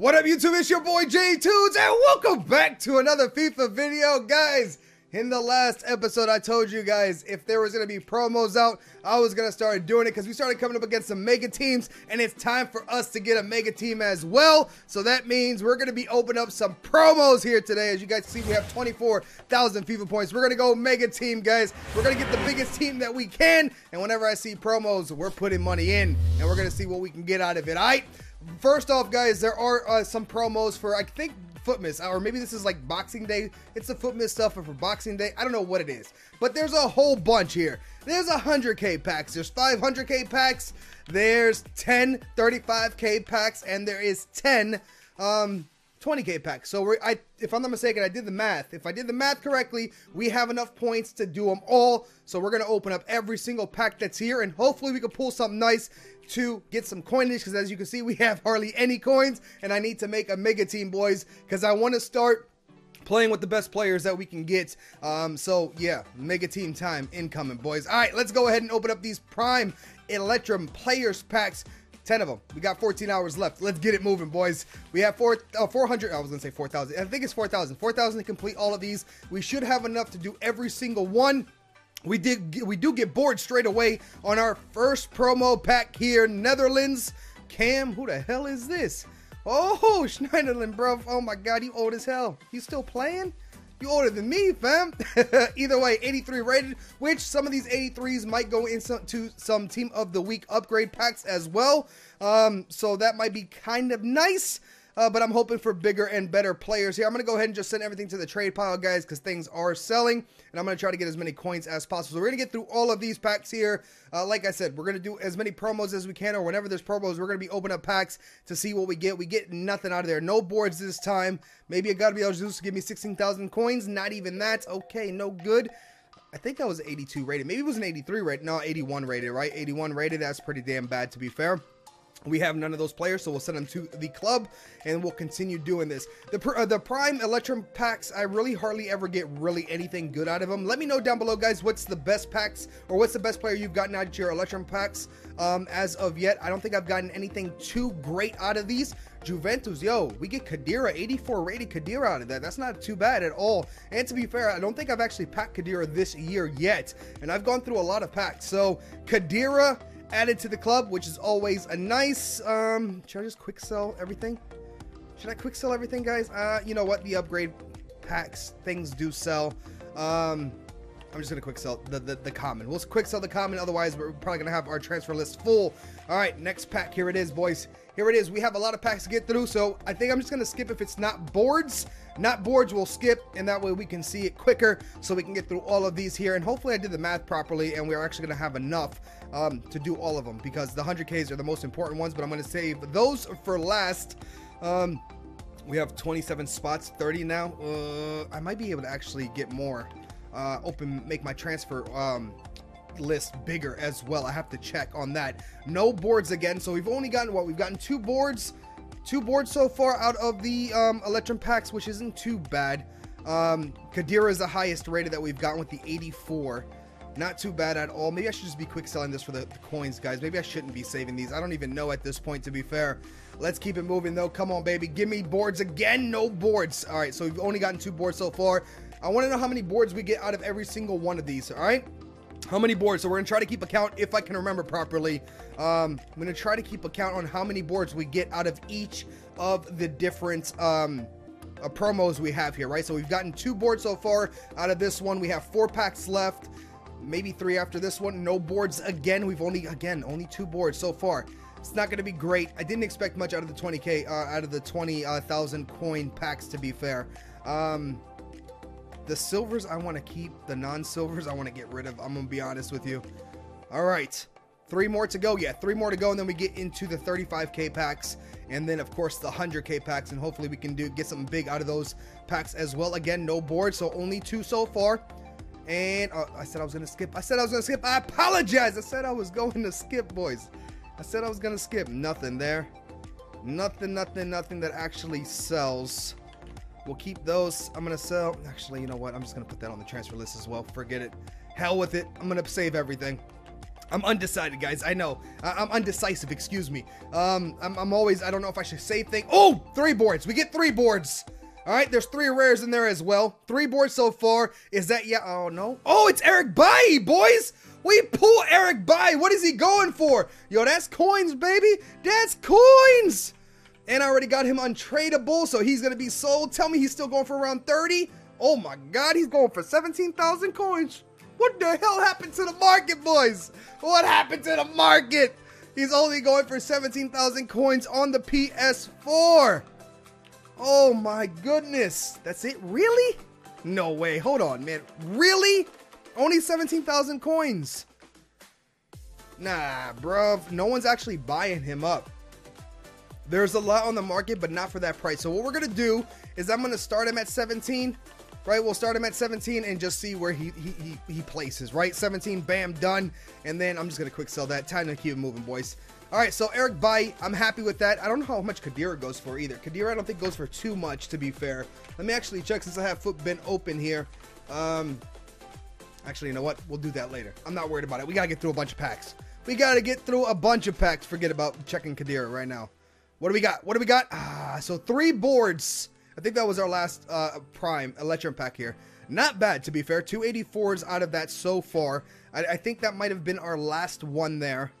What up, YouTube? It's your boy J-Tunes, and welcome back to another FIFA video, guys. In the last episode, I told you guys if there was going to be promos out, I was going to start doing it because we started coming up against some mega teams, and it's time for us to get a mega team as well. So that means we're going to be opening up some promos here today. As you guys see, we have 24,000 FIFA points. We're going to go mega team, guys. We're going to get the biggest team that we can, and whenever I see promos, we're putting money in, and we're going to see what we can get out of it, all right? First off, guys, there are some promos for, I think, Footmas, or maybe this is like Boxing Day. It's the Footmas stuff for Boxing Day. I don't know what it is, but there's a whole bunch here. There's 100K packs. There's 500K packs. There's 10 35K packs, and there is 10 20K packs. So if I'm not mistaken, I did the math. If I did the math correctly, we have enough points to do them all. So we're going to open up every single pack that's here, and hopefully we can pull something nice to get some coinage, because as you can see, we have hardly any coins, and I need to make a mega team, boys, because I want to start playing with the best players that we can get. So yeah, mega team time incoming, boys. All right, let's go ahead and open up these Prime Electrum Players Packs. 10 of them. We got 14 hours left. Let's get it moving, boys. We have 400. I was going to say 4,000. I think it's 4,000. 4,000 to complete all of these. We should have enough to do every single one. We do get bored straight away on our first promo pack here. Netherlands. Cam, who the hell is this? Oh, Schneiderlin, bro. Oh my God, you old as hell. You still playing? You older than me, fam. Either way, 83 rated, which some of these 83s might go into some Team of the Week upgrade packs as well. So that might be kind of nice, but I'm hoping for bigger and better players here. I'm going to go ahead and just send everything to the trade pile, guys, because things are selling, and I'm going to try to get as many coins as possible. So we're going to get through all of these packs here. Like I said, we're going to do as many promos as we can, or whenever there's promos, we're going to be opening up packs to see what we get. We get nothing out of there. No boards this time. Maybe I got to be able to give me 16,000 coins. Not even that. Okay, no good. I think that was 82 rated. Maybe it was an 83 rated. No, 81 rated, right? 81 rated. That's pretty damn bad, to be fair. We have none of those players, so we'll send them to the club, and we'll continue doing this. The Prime Electrum packs, I really hardly ever get really anything good out of them. Let me know down below, guys, what's the best packs, or what's the best player you've gotten out of your Electrum packs as of yet. I don't think I've gotten anything too great out of these. Juventus, yo, we get Khedira, 84 rated Khedira out of that. That's not too bad at all. And to be fair, I don't think I've actually packed Khedira this year yet, and I've gone through a lot of packs. So Khedira added to the club, which is always a nice. Should I just quick sell everything? Should I quick sell everything, guys? You know what? The upgrade packs, things do sell. I'm just gonna quick sell the common. We'll quick sell the common, otherwise we're probably gonna have our transfer list full. All right, next pack, here it is, boys. Here it is. We have a lot of packs to get through, so I think I'm just gonna skip if it's not boards. Not boards, we'll skip, and that way we can see it quicker, so we can get through all of these here. And hopefully I did the math properly, and we're actually gonna have enough to do all of them, because the 100Ks are the most important ones, but I'm gonna save those for last. We have 27 spots, 30 now. I might be able to actually get more. Make my transfer list bigger as well. I have to check on that. No boards again, so we've only gotten what? We've gotten two boards so far out of the Electrum packs, which isn't too bad. Khedira is the highest rated that we've gotten with the 84. Not too bad at all. Maybe I should just be quick selling this for the coins, guys. Maybe I shouldn't be saving these. I don't even know at this point, to be fair. Let's keep it moving, though. Come on, baby. Give me boards again. No boards. All right, so we've only gotten two boards so far. I want to know how many boards we get out of every single one of these, all right? How many boards? So we're going to try to keep a count if I can remember properly. I'm going to try to keep a count on how many boards we get out of each of the different promos we have here, right? So we've gotten two boards so far out of this one. We have four packs left, maybe three after this one. No boards again. We've only two boards so far. It's not going to be great. I didn't expect much out of the 20,000 coin packs, to be fair. The silvers I want to keep. The non-silvers I want to get rid of. I'm going to be honest with you. All right. Three more to go. Yeah, three more to go, and then we get into the 35K packs, and then, of course, the 100K packs, and hopefully we can get something big out of those packs as well. Again, no board, so only two so far. And I said I was going to skip. I said I was going to skip. I apologize. I said I was going to skip, boys. I said I was going to skip. Nothing there. Nothing that actually sells. We'll keep those. I'm gonna sell. Actually, you know what? I'm just gonna put that on the transfer list as well. Forget it. Hell with it. I'm gonna save everything. I'm undecided, guys. I know. I'm undecisive, excuse me. I'm always, I don't know if I should say things. Oh, 3 boards. We get 3 boards. All right, there's 3 rares in there as well. 3 boards so far. Is that, yeah, oh, no. Oh, it's Eric Bailly, boys. We pull Eric Bailly. What is he going for? Yo, that's coins, baby. That's coins. And I already got him untradeable, so he's going to be sold. Tell me he's still going for around 30. Oh, my God, he's going for 17,000 coins. What the hell happened to the market, boys? What happened to the market? He's only going for 17,000 coins on the PS4. Oh my goodness. That's it? Really? No way. Hold on, man. Really? Only 17,000 coins. Nah, bruv. No one's actually buying him up. There's a lot on the market, but not for that price. So what we're going to do is I'm going to start him at 17. Right, we'll start him at 17 and just see where he places, right? 17, bam, done. And then I'm just going to quick sell that. Time to keep it moving, boys. All right, so Eric Bailly, I'm happy with that. I don't know how much Khedira goes for either. Khedira I don't think goes for too much, to be fair. Let me actually check since I have Footbin open here. Actually, you know what? We'll do that later. I'm not worried about it. We got to get through a bunch of packs. We got to get through a bunch of packs. Forget about checking Khedira right now. What do we got? What do we got? Ah, so 3 boards. I think that was our last prime Electrum pack here. Not bad, to be fair. 284s out of that so far. I think that might have been our last one there.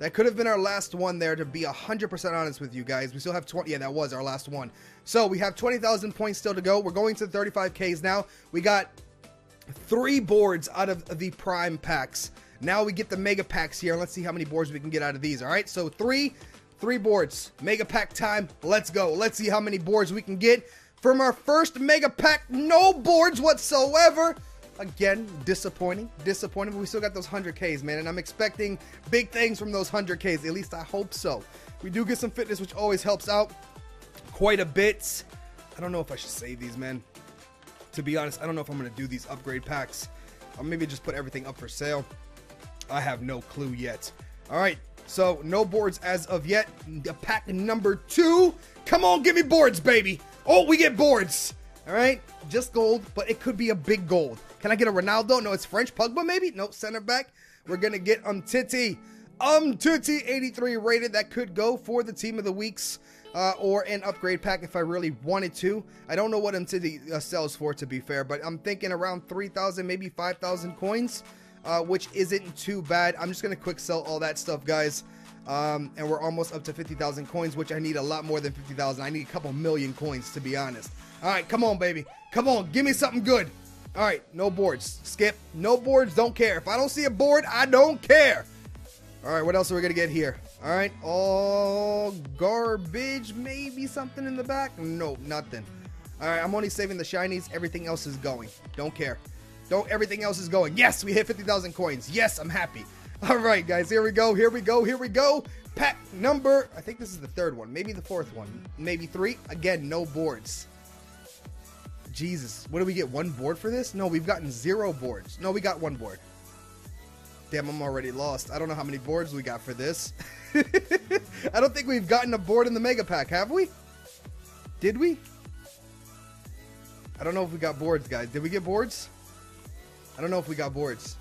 That could have been our last one there, to be 100% honest with you guys. We still have 20. Yeah, that was our last one. So we have 20,000 points still to go. We're going to 35Ks now. We got 3 boards out of the prime packs. Now we get the mega packs here. Let's see how many boards we can get out of these. All right, so 3 boards, mega pack time. Let's go. Let's see how many boards we can get from our first mega pack. No boards whatsoever. Again, disappointing, but we still got those 100Ks, man, and I'm expecting big things from those 100Ks. At least I hope so. We do get some fitness, which always helps out quite a bit. I don't know if I should save these, man. To be honest, I don't know if I'm going to do these upgrade packs. I'll maybe just put everything up for sale. I have no clue yet. All right. So, no boards as of yet. Pack number 2. Come on, give me boards, baby. Oh, we get boards. All right. Just gold, but it could be a big gold. Can I get a Ronaldo? No, it's French. Pogba, maybe? No, center back. We're going to get Umtiti. Umtiti, 83 rated. That could go for the team of the weeks or an upgrade pack if I really wanted to. I don't know what Umtiti sells for, to be fair, but I'm thinking around 3,000, maybe 5,000 coins. Which isn't too bad. I'm just going to quick sell all that stuff, guys. And we're almost up to 50,000 coins, which I need a lot more than 50,000. I need a couple million coins, to be honest. All right, come on, baby. Come on, give me something good. All right, no boards. Skip. No boards, don't care. If I don't see a board, I don't care. All right, what else are we going to get here? All right, all garbage, maybe something in the back. No, nothing. All right, I'm only saving the shinies. Everything else is going. Don't care. Don't, everything else is going. Yes, we hit 50,000 coins. Yes, I'm happy. All right, guys, here we go. Here we go. Here we go. Pack number, I think this is the 3rd one, maybe the 4th one, maybe 3. Again, no boards. Jesus, what do we get? 1 board for this? No, we've gotten 0 boards. No, we got 1 board. Damn, I'm already lost. I don't know how many boards we got for this. I don't think we've gotten a board in the mega pack, have we? Did we? I don't know if we got boards, guys. Did we get boards? I don't know if we got boards.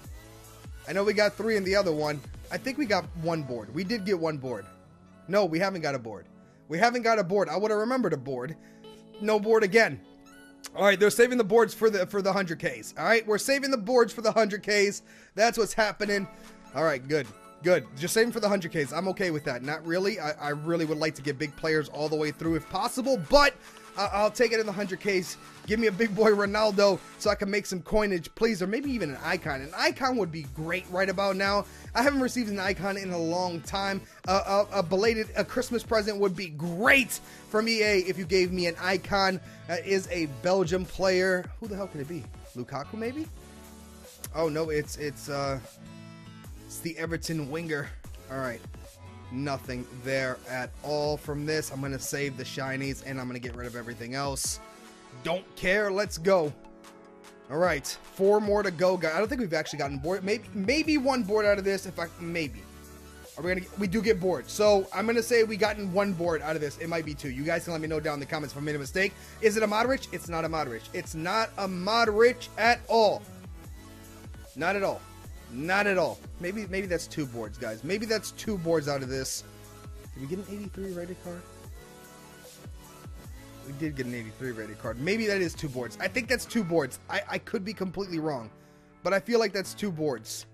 I know we got 3 in the other one. I think we got 1 board. We did get 1 board. No, we haven't got a board. We haven't got a board. I would have remembered a board. No board again. All right, they're saving the boards for the 100Ks. All right, we're saving the boards for the 100Ks. That's what's happening. All right, good. Good. Just saving for the 100Ks. I'm okay with that. Not really. I really would like to get big players all the way through if possible, but I'll take it in the 100Ks. Give me a big boy Ronaldo so I can make some coinage, please, or maybe even an icon. An icon would be great right about now. I haven't received an icon in a long time. A belated Christmas present would be great from EA if you gave me an icon. That is a Belgium player. Who the hell could it be? Lukaku, maybe? Oh, no, it's the Everton winger. All right. Nothing there at all from this. I'm going to save the shinies and I'm going to get rid of everything else. Don't care. Let's go. All right. 4 more to go, guys. I don't think we've actually gotten board. Maybe 1 board out of this. If I, maybe. Are we going to, we do get bored. So I'm going to say we gotten 1 board out of this. It might be 2. You guys can let me know down in the comments if I made a mistake. Is it a Modric? It's not a Modric. It's not a Modric at all. Not at all. Not at all. Maybe that's two boards, guys. Maybe that's two boards out of this. Did we get an 83 rated card? We did get an 83 rated card. Maybe that is two boards. I think that's two boards. I could be completely wrong, but I feel like that's two boards.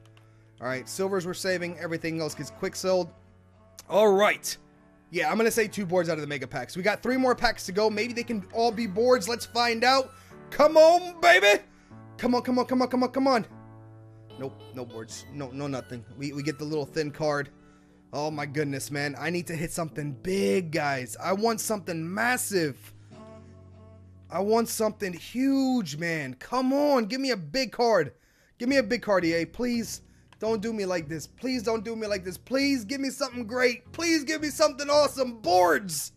All right, silvers we're saving. Everything else gets quick sold. All right. Yeah, I'm going to say two boards out of the mega packs. We got three more packs to go. Maybe they can all be boards. Let's find out. Come on, baby. Come on, come on, come on, come on, come on. Nope, no boards. No, nothing. We get the little thin card. Oh, my goodness, man. I need to hit something big, guys. I want something massive. I want something huge, man. Come on. Give me a big card. Give me a big card, EA. Please don't do me like this. Please don't do me like this. Please give me something great. Please give me something awesome. Boards.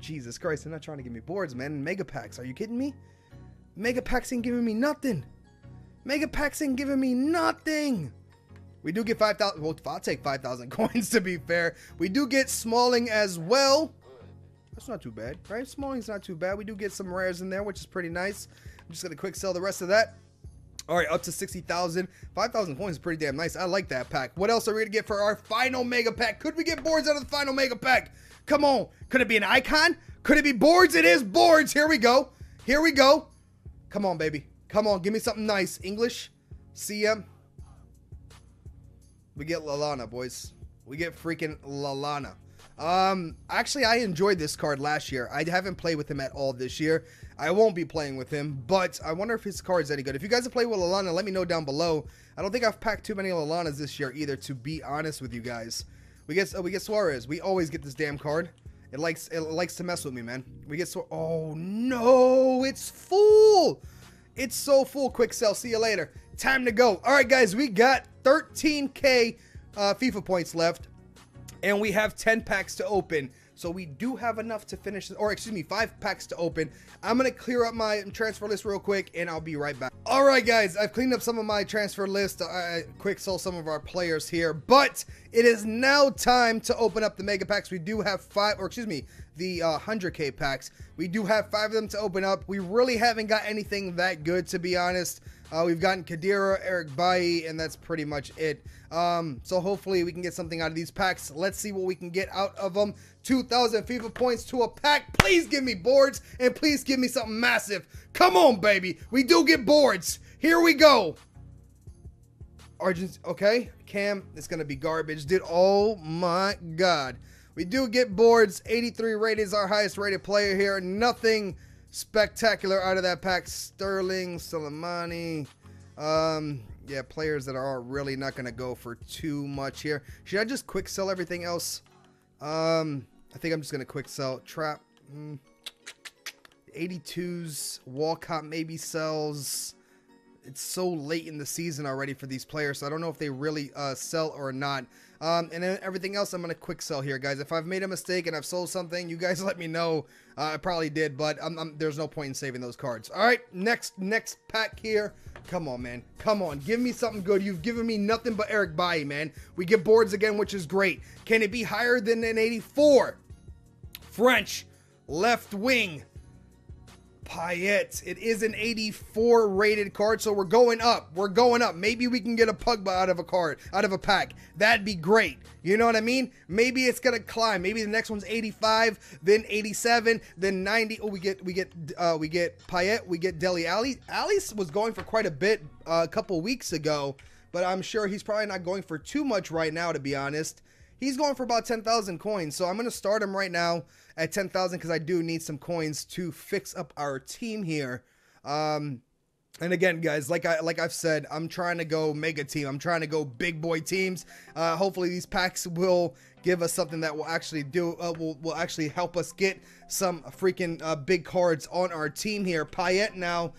Jesus Christ. They're not trying to give me boards, man. Mega packs. Are you kidding me? Mega packs ain't giving me nothing. Mega packs ain't giving me nothing. We do get 5,000. Well, I'll take 5,000 coins to be fair. We do get Smalling as well. That's not too bad, right? Smalling's not too bad. We do get some rares in there, which is pretty nice. I'm just going to quick sell the rest of that. All right, up to 60,000. 5,000 coins is pretty damn nice. I like that pack. What else are we going to get for our final mega pack? Could we get boards out of the final mega pack? Come on. Could it be an icon? Could it be boards? It is boards. Here we go. Here we go. Come on, baby. Come on. Give me something nice. English. CM. We get Lallana, boys. We get freaking Lallana. Actually, I enjoyed this card last year. I haven't played with him at all this year. I won't be playing with him, but I wonder if his card's any good. If you guys have played with Lallana, let me know down below. I don't think I've packed too many Lallanas this year either, to be honest with you guys. We get Suarez. We always get this damn card. It likes to mess with me, man. We get so. Oh no, it's full. It's so full. Quick sell. See you later. Time to go. All right, guys, we got 13K FIFA points left. And we have 10 packs to open. So we do have enough to finish, or excuse me, 5 packs to open. I'm going to clear up my transfer list real quick and I'll be right back. All right, guys, I've cleaned up some of my transfer list. I quick sold some of our players here, but it is now time to open up the mega packs. We do have 5, or excuse me, the 100K packs. We do have 5 of them to open up. We really haven't got anything that good, to be honest. We've gotten Khedira, Eric Bailly, and that's pretty much it. So hopefully we can get something out of these packs. Let's see what we can get out of them. 2,000 FIFA points to a pack. Please give me boards, and please give me something massive. Come on, baby. We do get boards. Here we go. Argent, okay. Cam, it's going to be garbage, dude. Oh, my God. We do get boards. 83 rated is our highest rated player here. Nothing spectacular out of that pack. Sterling, Soleimani. Yeah, players that are really not going to go for too much here. Should I just quick sell everything else? I think I'm just going to quick sell. Trap. 82s. Walcott maybe sells. It's so late in the season already for these players, so I don't know if they really sell or not. And then everything else I'm going to quick sell here, guys. If I've made a mistake and I've sold something, you guys let me know. I probably did, but there's no point in saving those cards. All right, next pack here. Come on, man. Come on. Give me something good. You've given me nothing but Eric Bailly, man. We get boards again, which is great. Can it be higher than an 84? French. Left wing. Payet. It is an 84 rated card, so we're going up. We're going up. Maybe we can get a Pogba out of a card, out of a pack. That'd be great. You know what I mean? Maybe it's gonna climb. Maybe the next one's 85, then 87, then 90. Oh, we get Payet. We get Dele Alli. Alli was going for quite a bit a couple weeks ago, but I'm sure he's probably not going for too much right now. To be honest, he's going for about 10,000 coins. So I'm gonna start him right now at 10,000 because I do need some coins to fix up our team here. And again, guys, like I've said, I'm trying to go mega team. I'm trying to go big boy teams. Hopefully these packs will give us something that will actually do, will actually help us get some freaking big cards on our team here. Payet now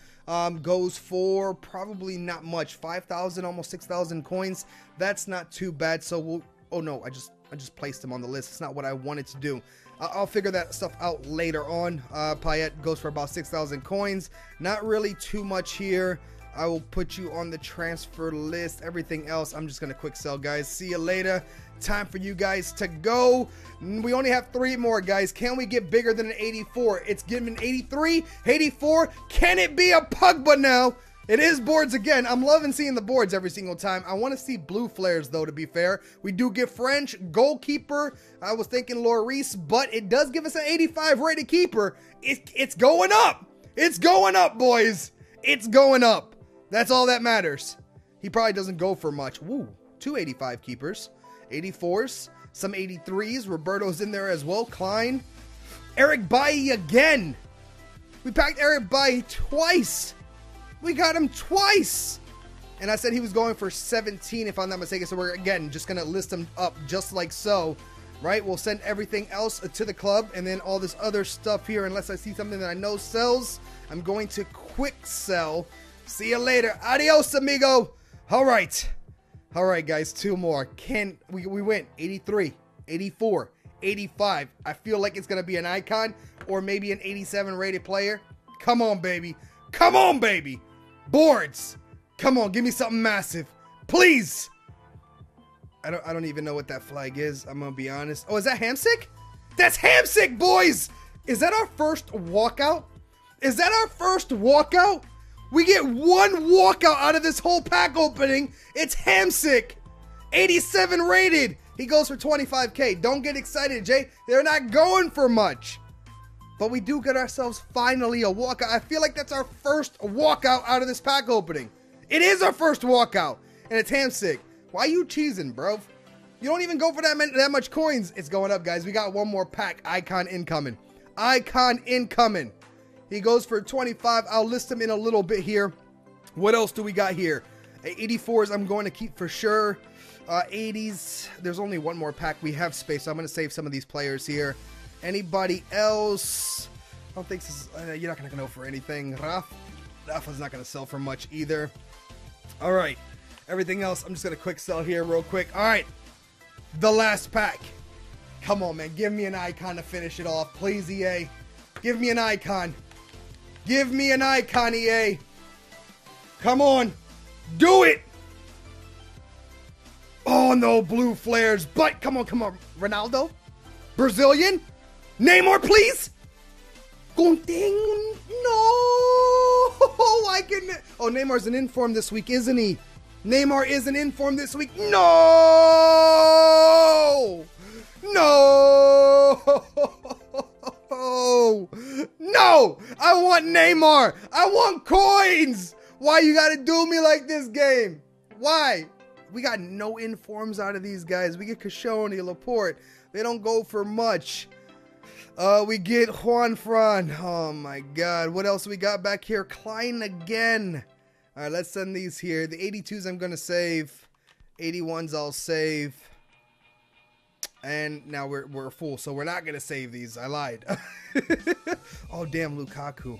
goes for probably not much, 5,000, almost 6,000 coins. That's not too bad. So we'll, oh no, I just placed him on the list. It's not what I wanted to do. I'll figure that stuff out later on. Payet goes for about 6,000 coins. Not really too much here. I will put you on the transfer list. Everything else, I'm just going to quick sell, guys. See you later. Time for you guys to go. We only have 3 more, guys. Can we get bigger than an 84? It's getting an 83, 84. Can it be a Pogba now? It is boards again. I'm loving seeing the boards every single time. I want to see blue flares, though, to be fair. We do get French, goalkeeper. I was thinking Lloris, but it does give us an 85 rated keeper. It's going up. It's going up, boys. It's going up. That's all that matters. He probably doesn't go for much. Woo, 2 85 keepers, 84s, some 83s. Roberto's in there as well. Klein, Eric Bailly again. We packed Eric Bailly twice. We got him twice, and I said he was going for 17 if I'm not mistaken, so we're again just gonna list him up just like so, right? We'll send everything else to the club and then all this other stuff here, unless I see something that I know sells. I'm going to quick sell. See you later. Adios, amigo. All right guys, two more. Can we win? 83 84 85. I feel like it's gonna be an icon or maybe an 87 rated player. Come on, baby. Come on, baby. Boards, come on, give me something massive, please. I don't even know what that flag is, I'm gonna be honest. Oh, is that Hamsik? That's Hamsik, boys. Is that our first walkout? Is that our first walkout? We get one walkout out of this whole pack opening. It's Hamsik, 87 rated. He goes for 25k. Don't get excited, Jay, they're not going for much. But we do get ourselves finally a walkout. I feel like that's our first walkout out of this pack opening. It is our first walkout, and it's Hamsik. Why you cheesing, bro? You don't even go for that much coins. It's going up, guys. We got one more pack. Icon incoming. Icon incoming. He goes for 25. I'll list him in a little bit here. What else do we got here? 84s I'm going to keep for sure. 80s. There's only one more pack. We have space, so I'm going to save some of these players here. Anybody else? I don't think this is, you're not going to go for anything. Rafa's not going to sell for much either. All right. Everything else, I'm just going to quick sell here real quick. All right. The last pack. Come on, man. Give me an icon to finish it off. Please, EA. Give me an icon. Give me an icon, EA. Come on. Do it. Oh, no blue flares. But come on, come on. Ronaldo? Brazilian? Neymar, please. Gunting. No, I can. Oh, Neymar's an inform this week, isn't he? Neymar is an inform this week. No, no, no. I want Neymar. I want coins. Why you gotta do me like this game? Why? We got no informs out of these guys. We get Koscielny, Laporte. They don't go for much. We get Juan Fran. Oh my God. What else we got back here? Klein again. All right, let's send these here. The 82s I'm going to save. 81s I'll save. And now we're full, so we're not going to save these. I lied. Oh, damn, Lukaku.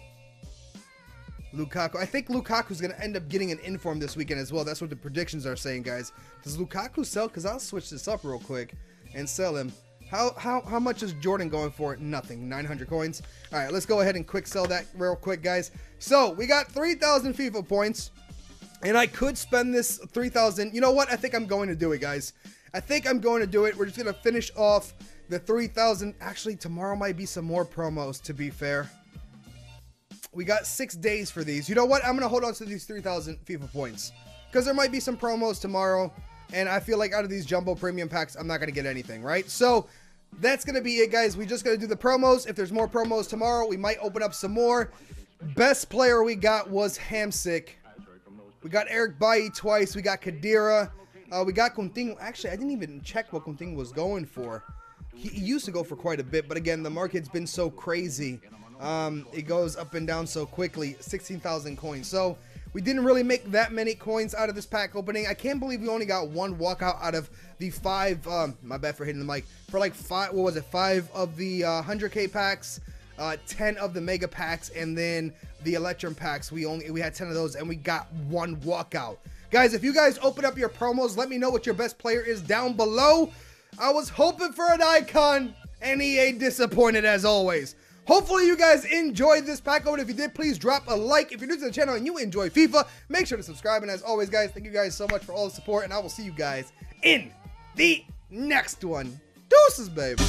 Lukaku. I think Lukaku's going to end up getting an inform this weekend as well. That's what the predictions are saying, guys. Does Lukaku sell? Because I'll switch this up real quick and sell him. How much is Jordan going for? Nothing. 900 coins. All right, let's go ahead and quick sell that real quick, guys. So we got 3,000 FIFA points, and I could spend this 3,000. You know what? I think I'm going to do it, guys. I think I'm going to do it. We're just going to finish off the 3,000. Actually, tomorrow might be some more promos, to be fair. We got 6 days for these. You know what? I'm going to hold on to these 3,000 FIFA points because there might be some promos tomorrow. And I feel like out of these jumbo premium packs, I'm not going to get anything, right? So that's going to be it, guys. We just got to do the promos. If there's more promos tomorrow, we might open up some more. Best player we got was Hamsik. We got Eric Bailly twice. We got Khedira. We got Coutinho. Actually, I didn't even check what Coutinho was going for. He used to go for quite a bit, but again, the market's been so crazy. It goes up and down so quickly. 16,000 coins. So we didn't really make that many coins out of this pack opening. I can't believe we only got one walkout out of the five, my bad for hitting the mic, for like five, what was it, five of the 100k packs, 10 of the mega packs, and then the Electrum packs. We had 10 of those, and we got one walkout. Guys, if you guys open up your promos, let me know what your best player is down below. I was hoping for an icon, and EA disappointed as always. Hopefully you guys enjoyed this pack opening. If you did, please drop a like. If you're new to the channel and you enjoy FIFA, make sure to subscribe. And as always, guys, thank you guys so much for all the support. And I will see you guys in the next one. Deuces, baby.